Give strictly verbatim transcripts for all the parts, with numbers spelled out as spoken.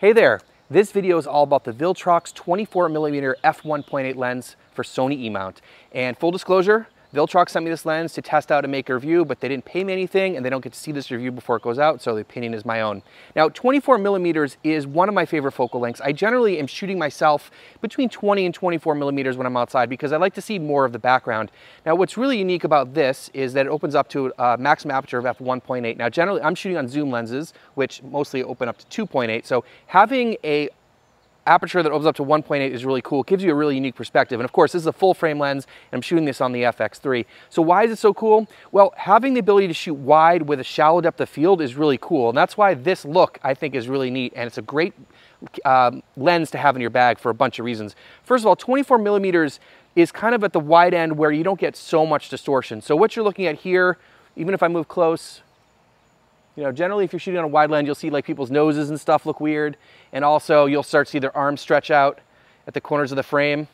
Hey there, this video is all about the Viltrox twenty-four millimeter f one point eight lens for Sony E-mount. And full disclosure, Viltrox sent me this lens to test out and make a review, but they didn't pay me anything and they don't get to see this review before it goes out, so the opinion is my own. Now, twenty-four millimeters is one of my favorite focal lengths. I generally am shooting myself between twenty and twenty-four millimeters when I'm outside because I like to see more of the background. Now, what's really unique about this is that it opens up to a maximum aperture of f one point eight. Now, generally, I'm shooting on zoom lenses, which mostly open up to two point eight, so having a aperture that opens up to one point eight is really cool. It gives you a really unique perspective. And of course, this is a full frame lens and I'm shooting this on the F X three. So why is it so cool? Well, having the ability to shoot wide with a shallow depth of field is really cool. And that's why this look I think is really neat. And it's a great um, lens to have in your bag for a bunch of reasons. First of all, twenty-four millimeters is kind of at the wide end where you don't get so much distortion. So what you're looking at here, even if I move close, you know, generally if you're shooting on a wide lens, you'll see like people's noses and stuff look weird. And also you'll start to see their arms stretch out at the corners of the frame.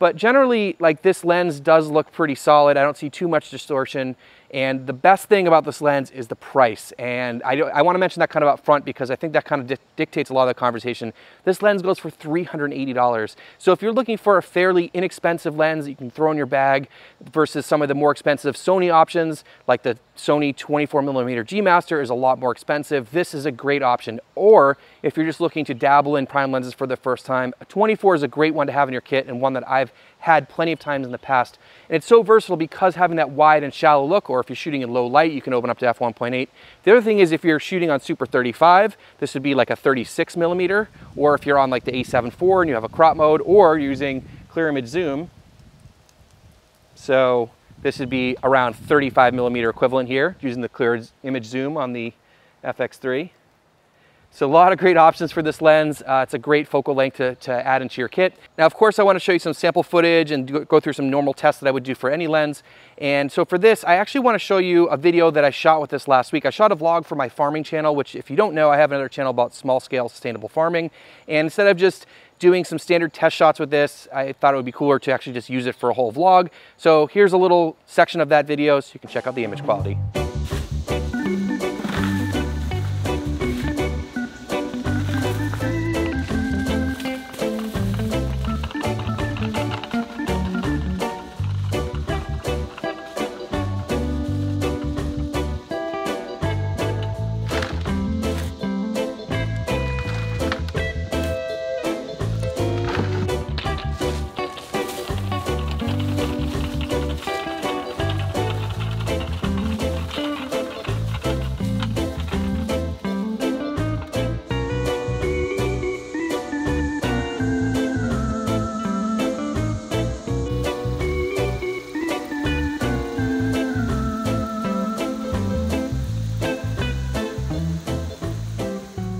But generally, like, this lens does look pretty solid. I don't see too much distortion. And the best thing about this lens is the price. And I, I want to mention that kind of up front because I think that kind of di dictates a lot of the conversation. This lens goes for three hundred eighty dollars. So if you're looking for a fairly inexpensive lens that you can throw in your bag versus some of the more expensive Sony options, like the Sony twenty-four millimeter G Master is a lot more expensive, this is a great option. Or if you're just looking to dabble in prime lenses for the first time, a twenty-four is a great one to have in your kit and one that I've had plenty of times in the past. And it's so versatile because having that wide and shallow look, or if you're shooting in low light, you can open up to f one point eight. The other thing is if you're shooting on Super thirty-five, this would be like a thirty-six millimeter, or if you're on like the A seven four and you have a crop mode, or using clear image zoom. So this would be around thirty-five millimeter equivalent here, using the clear image zoom on the F X three. So a lot of great options for this lens. Uh, it's a great focal length to, to add into your kit. Now, of course, I want to show you some sample footage and do, go through some normal tests that I would do for any lens. And so for this, I actually want to show you a video that I shot with this last week. I shot a vlog for my farming channel, which if you don't know, I have another channel about small scale sustainable farming. And instead of just doing some standard test shots with this, I thought it would be cooler to actually just use it for a whole vlog. So here's a little section of that video so you can check out the image quality.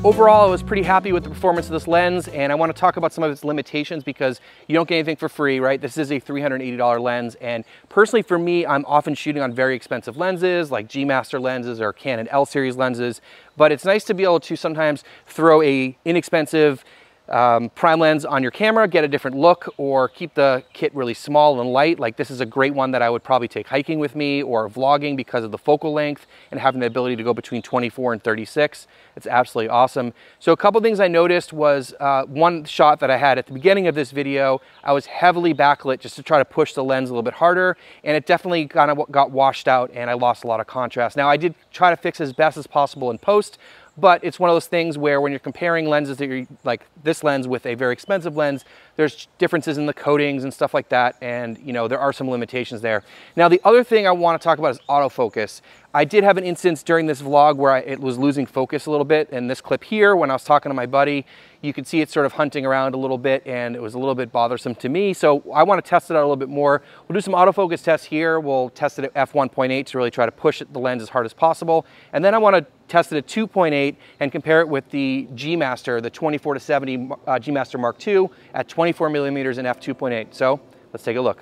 Overall, I was pretty happy with the performance of this lens, and I want to talk about some of its limitations because you don't get anything for free, right? This is a three hundred eighty dollar lens, and personally for me, I'm often shooting on very expensive lenses like G Master lenses or Canon L series lenses, but it's nice to be able to sometimes throw a inexpensive Um, prime lens on your camera, get a different look, or keep the kit really small and light. Like, this is a great one that I would probably take hiking with me or vlogging because of the focal length and having the ability to go between twenty-four and thirty-six. It's absolutely awesome. So a couple things I noticed was uh, one shot that I had at the beginning of this video, I was heavily backlit just to try to push the lens a little bit harder, and it definitely kind of got washed out and I lost a lot of contrast. Now, I did try to fix as best as possible in post, but it's one of those things where when you're comparing lenses that you're like this lens with a very expensive lens, there's differences in the coatings and stuff like that. And, you know, there are some limitations there. Now, the other thing I want to talk about is autofocus. I did have an instance during this vlog where I, it was losing focus a little bit. And this clip here, when I was talking to my buddy, you could see it sort of hunting around a little bit, and it was a little bit bothersome to me. So I want to test it out a little bit more. We'll do some autofocus tests here. We'll test it at f one point eight to really try to push the lens as hard as possible. And then I want to test it at two point eight and compare it with the G Master, the twenty-four to seventy uh, G Master Mark two at twenty-four millimeters and f two point eight. So let's take a look.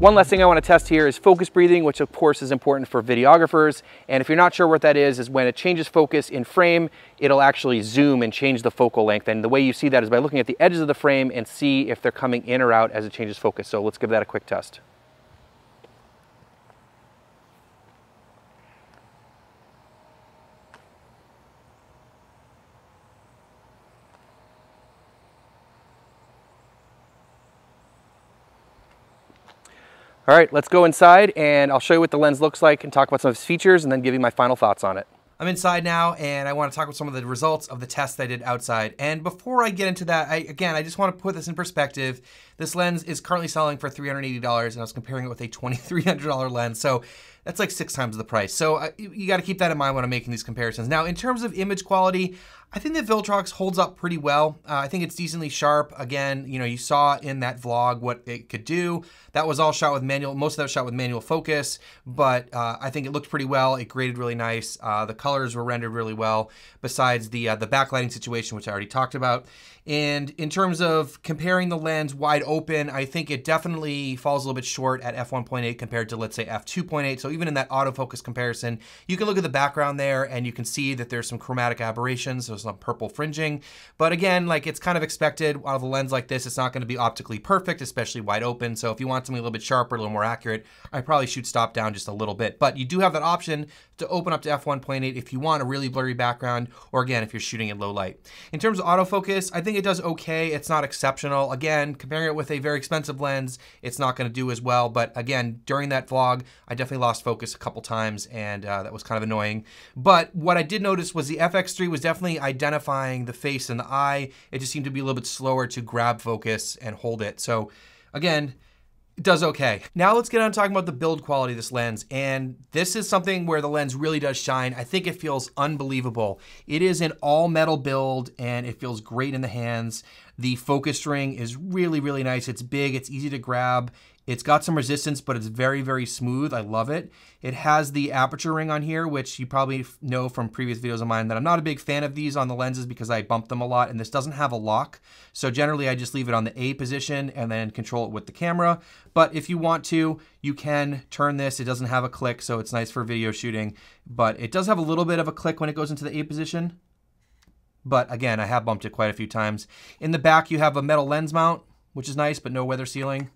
One last thing I want to test here is focus breathing, which of course is important for videographers. And if you're not sure what that is, is when it changes focus in frame, it'll actually zoom and change the focal length. And the way you see that is by looking at the edges of the frame and see if they're coming in or out as it changes focus. So let's give that a quick test. All right, let's go inside and I'll show you what the lens looks like and talk about some of its features and then give you my final thoughts on it. I'm inside now and I want to talk about some of the results of the tests I did outside. And before I get into that, I, again, I just want to put this in perspective. This lens is currently selling for three hundred eighty dollars and I was comparing it with a twenty-three hundred dollar lens. So that's like six times the price. So I, you got to keep that in mind when I'm making these comparisons. Now, in terms of image quality, I think the Viltrox holds up pretty well. Uh, I think it's decently sharp. Again, you know, you saw in that vlog what it could do. That was all shot with manual, most of that was shot with manual focus, but uh, I think it looked pretty well. It graded really nice. Uh, the colors were rendered really well, besides the, uh, the backlighting situation, which I already talked about. And in terms of comparing the lens wide open, I think it definitely falls a little bit short at f one point eight compared to, let's say, f two point eight. So even in that autofocus comparison, you can look at the background there and you can see that there's some chromatic aberrations, so some purple fringing. But again, like, it's kind of expected out of a lens like this. It's not going to be optically perfect, especially wide open. So if you want something a little bit sharper, a little more accurate, I probably should stop down just a little bit. But you do have that option to open up to f one point eight if you want a really blurry background, or again, if you're shooting in low light. In terms of autofocus, I think it does okay. It's not exceptional. Again, comparing it with a very expensive lens, it's not going to do as well. But again, during that vlog, I definitely lost focus a couple times, and uh, that was kind of annoying. But what I did notice was the F X three was definitely identifying the face and the eye. It just seemed to be a little bit slower to grab focus and hold it. So again, it does okay. Now let's get on talking about the build quality of this lens. And this is something where the lens really does shine. I think it feels unbelievable. It is an all metal build and it feels great in the hands. The focus ring is really, really nice. It's big, it's easy to grab. It's got some resistance, but it's very, very smooth. I love it. It has the aperture ring on here, which you probably know from previous videos of mine that I'm not a big fan of these on the lenses because I bump them a lot, and this doesn't have a lock. So generally I just leave it on the A position and then control it with the camera. But if you want to, you can turn this. It doesn't have a click, so it's nice for video shooting, but it does have a little bit of a click when it goes into the A position. But again, I have bumped it quite a few times. In the back, you have a metal lens mount, which is nice, but no weather sealing.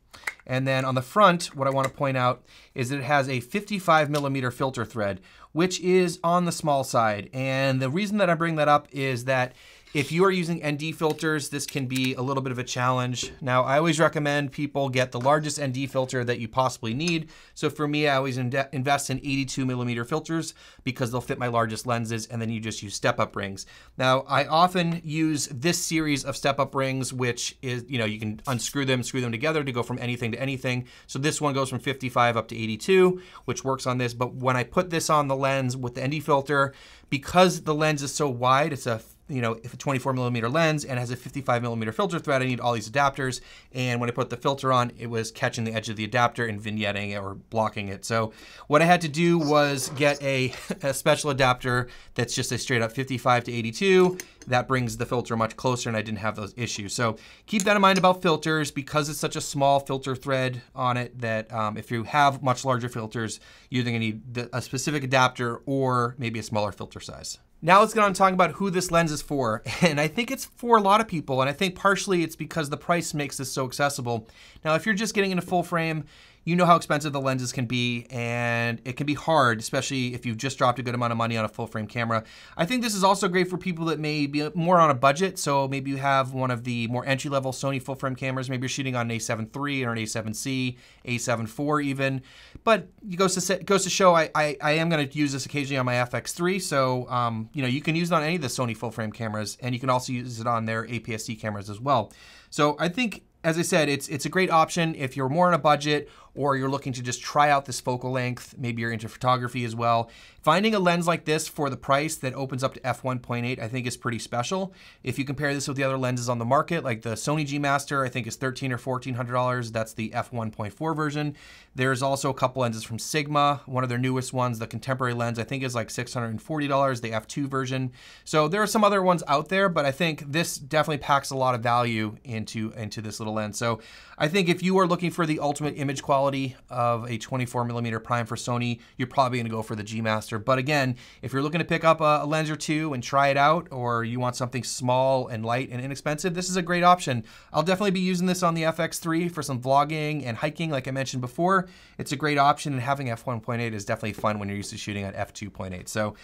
And then on the front, what I want to point out is that it has a fifty-five millimeter filter thread, which is on the small side. And the reason that I bring that up is that if you are using N D filters, this can be a little bit of a challenge. Now, I always recommend people get the largest N D filter that you possibly need. So for me, I always invest in eighty-two millimeter filters because they'll fit my largest lenses, and then you just use step-up rings. Now, I often use this series of step-up rings, which is, you know, you can unscrew them, screw them together to go from anything to anything. So this one goes from fifty-five up to eighty-two, which works on this. But when I put this on the lens with the N D filter, because the lens is so wide, it's a you know, if a twenty-four millimeter lens and has a fifty-five millimeter filter thread, I need all these adapters. And when I put the filter on, it was catching the edge of the adapter and vignetting it or blocking it. So what I had to do was get a, a special adapter that's just a straight up fifty-five to eighty-two. That brings the filter much closer, and I didn't have those issues. So keep that in mind about filters, because it's such a small filter thread on it that um, if you have much larger filters, you're gonna need a specific adapter or maybe a smaller filter size. Now let's get on talking about who this lens is for. And I think it's for a lot of people. And I think partially it's because the price makes this so accessible. Now, if you're just getting into full frame, you know how expensive the lenses can be, and it can be hard, especially if you've just dropped a good amount of money on a full frame camera. I think this is also great for people that may be more on a budget. So maybe you have one of the more entry level Sony full frame cameras. Maybe you're shooting on an A seven three or an A seven C, A seven four even. But it goes to, it goes to show I, I, I am gonna use this occasionally on my F X three. So um, you know, you can use it on any of the Sony full frame cameras, and you can also use it on their A P S C cameras as well. So I think, as I said, it's it's a great option if you're more on a budget or you're looking to just try out this focal length. Maybe you're into photography as well. Finding a lens like this for the price that opens up to f one point eight, I think, is pretty special. If you compare this with the other lenses on the market, like the Sony G Master, I think is thirteen or fourteen hundred dollars. That's the f one point four version. There's also a couple lenses from Sigma. One of their newest ones, the contemporary lens, I think is like six hundred forty dollars, the f two version. So there are some other ones out there, but I think this definitely packs a lot of value into, into this little lens. So I think if you are looking for the ultimate image quality quality of a twenty-four millimeter prime for Sony, you're probably gonna go for the G Master. But again, if you're looking to pick up a, a lens or two and try it out, or you want something small and light and inexpensive, this is a great option. I'll definitely be using this on the F X three for some vlogging and hiking, like I mentioned before. It's a great option, and having f one point eight is definitely fun when you're used to shooting at f two point eight. So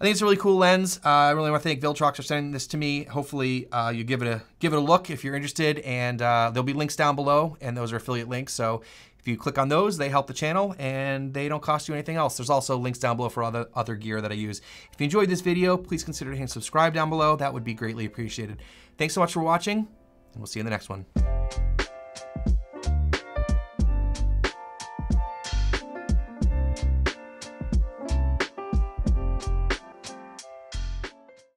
I think it's a really cool lens. Uh, I really want to thank Viltrox for sending this to me. Hopefully uh, you give it a give it a look if you're interested, and uh, there'll be links down below, and those are affiliate links. So if you click on those, they help the channel, and they don't cost you anything else. There's also links down below for other other gear that I use. If you enjoyed this video, please consider hitting subscribe down below. That would be greatly appreciated. Thanks so much for watching, and we'll see you in the next one.